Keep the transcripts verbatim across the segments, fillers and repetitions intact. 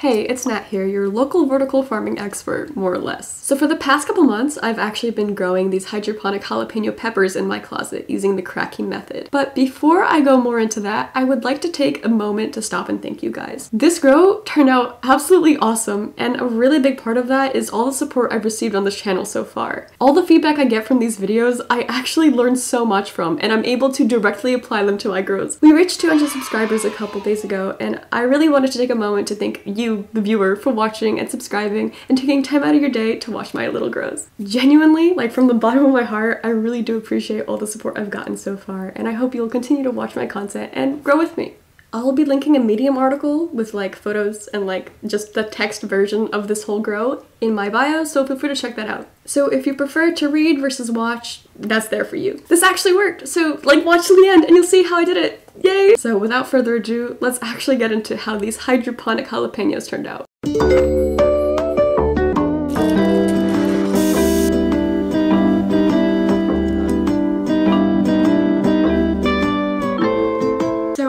Hey, it's Nat here, your local vertical farming expert, more or less. So for the past couple months, I've actually been growing these hydroponic jalapeno peppers in my closet using the Kratky method. But before I go more into that, I would like to take a moment to stop and thank you guys. This grow turned out absolutely awesome, and a really big part of that is all the support I've received on this channel so far. All the feedback I get from these videos, I actually learn so much from, and I'm able to directly apply them to my grows. We reached two hundred subscribers a couple days ago, and I really wanted to take a moment to thank you, the viewer, for watching and subscribing and taking time out of your day to watch my little grows. Genuinely, like from the bottom of my heart, I really do appreciate all the support I've gotten so far, and I hope you'll continue to watch my content and grow with me. I'll be linking a Medium article with like photos and like just the text version of this whole grow in my bio, so feel free to check that out. So if you prefer to read versus watch, that's there for you. This actually worked, so like watch till the end and you'll see how I did it. Yay! So without further ado, let's actually get into how these hydroponic jalapenos turned out.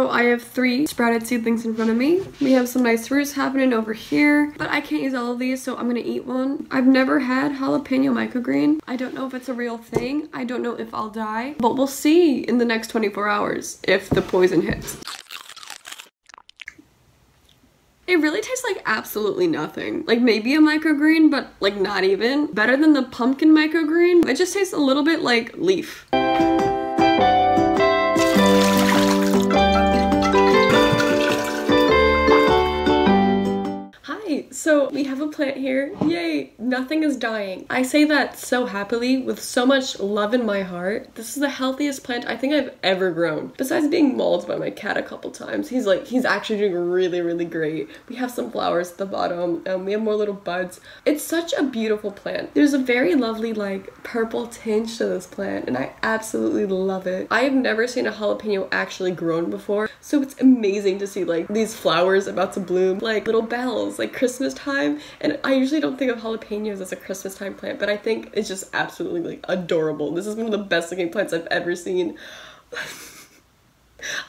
I have three sprouted seedlings in front of me. We have some nice roots happening over here, but I can't use all of these, so I'm gonna eat one. I've never had jalapeno microgreen. I don't know if it's a real thing. I don't know if I'll die, but we'll see in the next twenty-four hours if the poison hits. It really tastes like absolutely nothing. Like maybe a microgreen, but like not even. Better than the pumpkin microgreen. It just tastes a little bit like leaf. So we have a plant here, yay, nothing is dying. I say that so happily with so much love in my heart. This is the healthiest plant I think I've ever grown. Besides being mauled by my cat a couple times, he's like, he's actually doing really, really great. We have some flowers at the bottom and we have more little buds. It's such a beautiful plant. There's a very lovely like purple tinge to this plant and I absolutely love it. I have never seen a jalapeno actually grown before. So it's amazing to see like these flowers about to bloom, like little bells, like Christmas time. And I usually don't think of jalapenos as a Christmas time plant, but I think it's just absolutely like adorable. This is one of the best looking plants I've ever seen.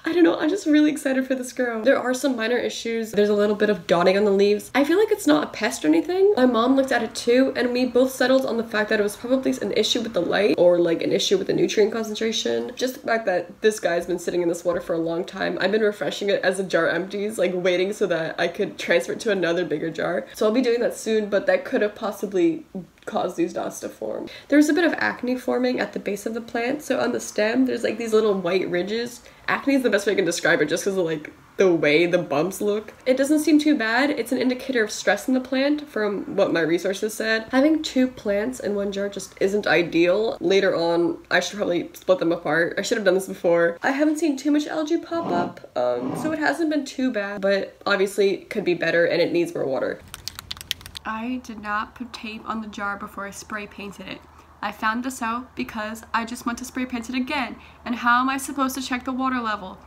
I don't know, I'm just really excited for this grow. There are some minor issues. There's a little bit of dotting on the leaves. I feel like it's not a pest or anything. My mom looked at it too, and we both settled on the fact that it was probably an issue with the light or like an issue with the nutrient concentration. Just the fact that this guy's been sitting in this water for a long time. I've been refreshing it as the jar empties, like waiting so that I could transfer it to another bigger jar. So I'll be doing that soon, but that could have possibly cause these dots to form. There's a bit of acne forming at the base of the plant. So on the stem, there's like these little white ridges. Acne is the best way I can describe it just because of like the way the bumps look. It doesn't seem too bad. It's an indicator of stress in the plant from what my resources said. Having two plants in one jar just isn't ideal. Later on, I should probably split them apart. I should have done this before. I haven't seen too much algae pop up, um, so it hasn't been too bad, but obviously it could be better and it needs more water. I did not put tape on the jar before I spray painted it. I found this out because I just went to spray paint it again, and how am I supposed to check the water level?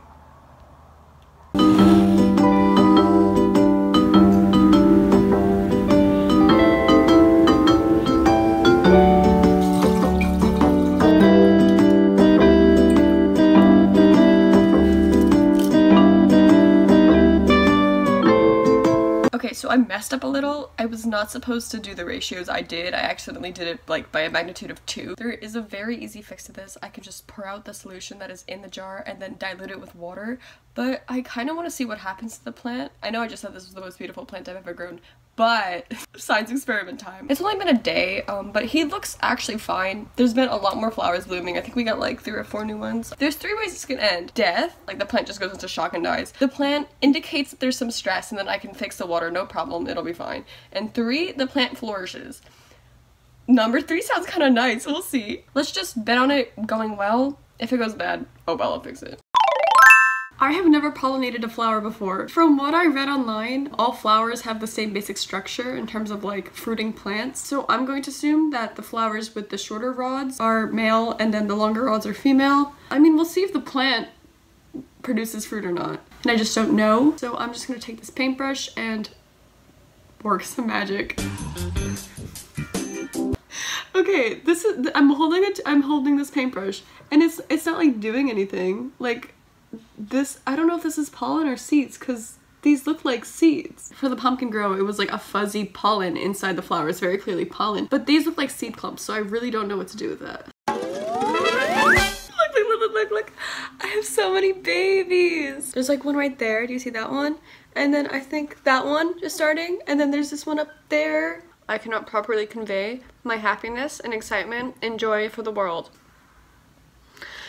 So I messed up a little. I was not supposed to do the ratios I did. I accidentally did it like by a magnitude of two. There is a very easy fix to this. I could just pour out the solution that is in the jar and then dilute it with water, but I kind of want to see what happens to the plant. I know I just said this was the most beautiful plant I've ever grown, but science experiment time. It's only been a day, um, but he looks actually fine. There's been a lot more flowers blooming. I think we got like three or four new ones. There's three ways this can end. Death, like the plant just goes into shock and dies. The plant indicates that there's some stress and then I can fix the water, no problem, it'll be fine. And three, the plant flourishes. Number three sounds kind of nice, we'll see. Let's just bet on it going well. If it goes bad, oh well, I'll fix it. I have never pollinated a flower before. From what I read online, all flowers have the same basic structure in terms of like fruiting plants. So I'm going to assume that the flowers with the shorter rods are male and then the longer rods are female. I mean, we'll see if the plant produces fruit or not. And I just don't know. So I'm just gonna take this paintbrush and work some magic. Okay, this is, I'm holding it, I'm holding this paintbrush and it's it's not like doing anything. Like this, I don't know if this is pollen or seeds because these look like seeds. For the pumpkin grow, it was like a fuzzy pollen inside the flowers, very clearly pollen, but these look like seed clumps, so I really don't know what to do with that. Look, look, look, look, look, I have so many babies. There's like one right there, do you see that one? And then I think that one is starting, and then there's this one up there. I cannot properly convey my happiness and excitement and joy for the world.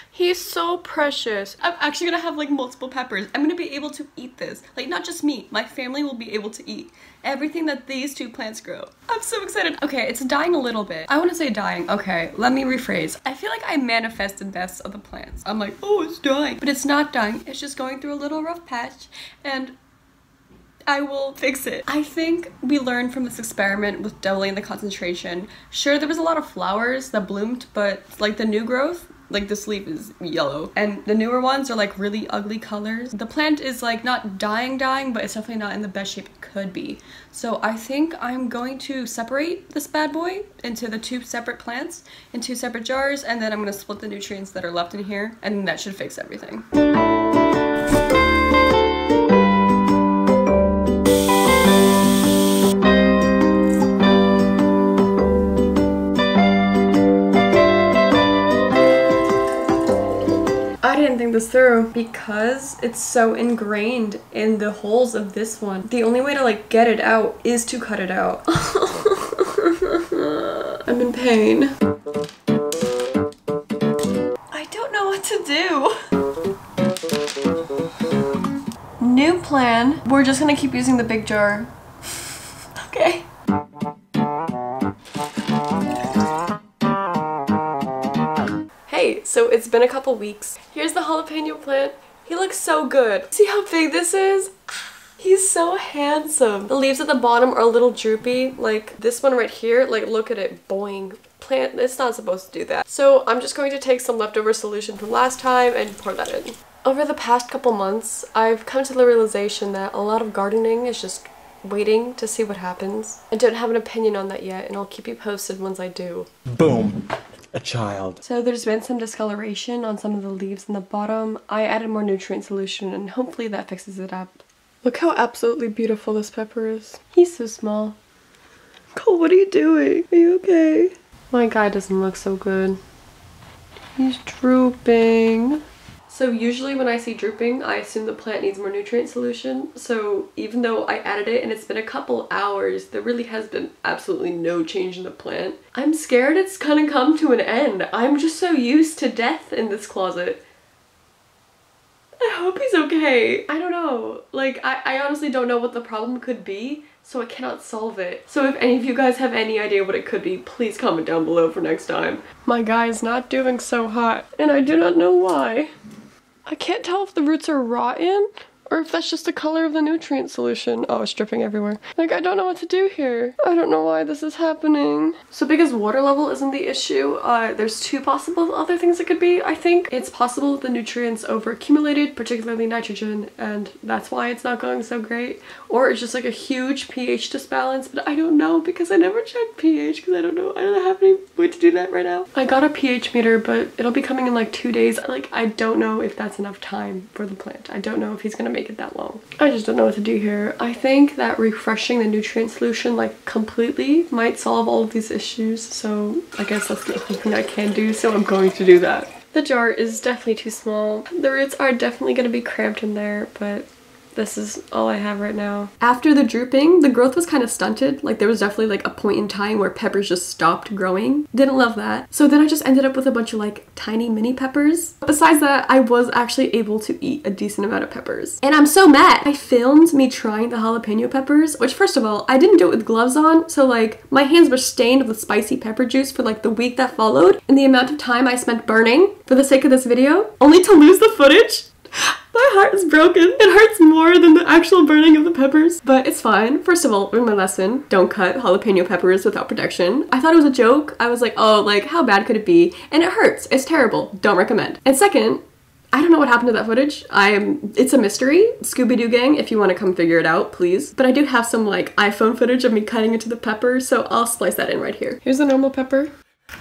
He's so precious. I'm actually gonna have like multiple peppers. I'm gonna be able to eat this. Like, not just me, my family will be able to eat everything that these two plants grow. I'm so excited. Okay, it's dying a little bit. I wanna say dying, okay, let me rephrase. I feel like I manifested best of the plants. I'm like, oh, it's dying. But it's not dying, it's just going through a little rough patch, and I will fix it. I think we learned from this experiment with doubling the concentration. Sure, there was a lot of flowers that bloomed, but like the new growth, like this leaf is yellow and the newer ones are like really ugly colors. The plant is like not dying dying, but it's definitely not in the best shape it could be. So I think I'm going to separate this bad boy into the two separate plants in two separate jars, and then I'm gonna split the nutrients that are left in here, and that should fix everything. This through because it's so ingrained in the holes of this one. The only way to like get it out is to cut it out. I'm in pain. I don't know what to do. New plan. We're just gonna keep using the big jar. Okay. So it's been a couple weeks. Here's the jalapeno plant. He looks so good. See how big this is? He's so handsome. The leaves at the bottom are a little droopy, like this one right here. Like, look at it, boing. Plant, it's not supposed to do that. So I'm just going to take some leftover solution from last time and pour that in. Over the past couple months, I've come to the realization that a lot of gardening is just waiting to see what happens. I don't have an opinion on that yet, and I'll keep you posted once I do. Boom. A child. So there's been some discoloration on some of the leaves in the bottom. I added more nutrient solution and hopefully that fixes it up. Look how absolutely beautiful this pepper is. He's so small. Cole, what are you doing? Are you okay? My guy doesn't look so good. He's drooping. So usually when I see drooping, I assume the plant needs more nutrient solution. So even though I added it and it's been a couple hours, there really has been absolutely no change in the plant. I'm scared it's gonna come to an end. I'm just so used to death in this closet. I hope he's okay. I don't know. Like, I, I honestly don't know what the problem could be, so I cannot solve it. So if any of you guys have any idea what it could be, please comment down below for next time. My guy's not doing so hot, and I do not know why. I can't tell if the roots are rotten or if that's just the color of the nutrient solution. Oh, it's dripping everywhere. Like, I don't know what to do here. I don't know why this is happening. So because water level isn't the issue, uh, there's two possible other things it could be, I think. It's possible the nutrients overaccumulated, particularly nitrogen, and that's why it's not going so great. Or it's just like a huge pH disbalance, but I don't know because I never checked pH because I don't know. I don't have any way to do that right now. I got a pH meter, but it'll be coming in like two days. Like, I don't know if that's enough time for the plant. I don't know if he's gonna make it that long. I just don't know what to do here. I think that refreshing the nutrient solution like completely might solve all of these issues, so I guess that's the only thing I can do, so I'm going to do that. The jar is definitely too small. The roots are definitely going to be cramped in there, but this is all I have right now. After the drooping, the growth was kind of stunted. Like, there was definitely like a point in time where peppers just stopped growing. Didn't love that. So then I just ended up with a bunch of like tiny mini peppers. Besides that, I was actually able to eat a decent amount of peppers. And I'm so mad! I filmed me trying the jalapeno peppers, which first of all, I didn't do it with gloves on. So like, my hands were stained with spicy pepper juice for like the week that followed. And the amount of time I spent burning for the sake of this video, only to lose the footage. My heart is broken. It hurts more than the actual burning of the peppers, but it's fine. First of all, learn my lesson. Don't cut jalapeno peppers without protection. I thought it was a joke. I was like, oh, like, how bad could it be? And it hurts. It's terrible. Don't recommend. And second, I don't know what happened to that footage. I'm, it's a mystery. Scooby-Doo gang, if you want to come figure it out, please. But I do have some like iPhone footage of me cutting into the pepper, so I'll splice that in right here. Here's a normal pepper.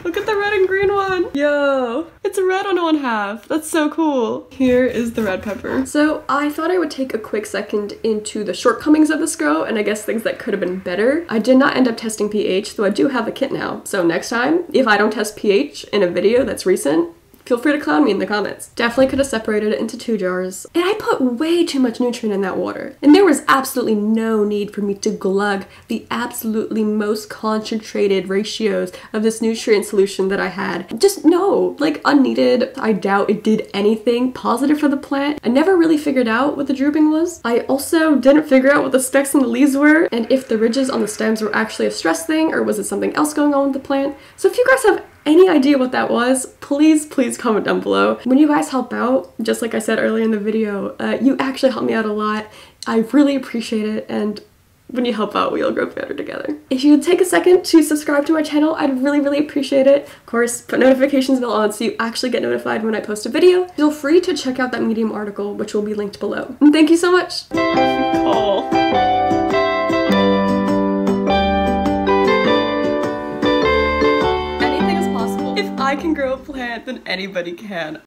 Look at the red and green one. Yo, it's red on one half. That's so cool. Here is the red pepper. So I thought I would take a quick second into the shortcomings of this grow and I guess things that could have been better. I did not end up testing pH, though I do have a kit now. So next time, if I don't test pH in a video that's recent, feel free to clown me in the comments. Definitely could have separated it into two jars. And I put way too much nutrient in that water. And there was absolutely no need for me to glug the absolutely most concentrated ratios of this nutrient solution that I had. Just no, like unneeded. I doubt it did anything positive for the plant. I never really figured out what the drooping was. I also didn't figure out what the specks in the leaves were and if the ridges on the stems were actually a stress thing or was it something else going on with the plant. So if you guys have any idea what that was, please please comment down below. When you guys help out, just like I said earlier in the video, uh, you actually help me out a lot. I really appreciate it, and when you help out, we all grow better together. If you would take a second to subscribe to my channel, I'd really really appreciate it. Of course, put notifications bell on so you actually get notified when I post a video. Feel free to check out that Medium article, which will be linked below. And thank you so much. Cool. I can grow a plant than anybody can.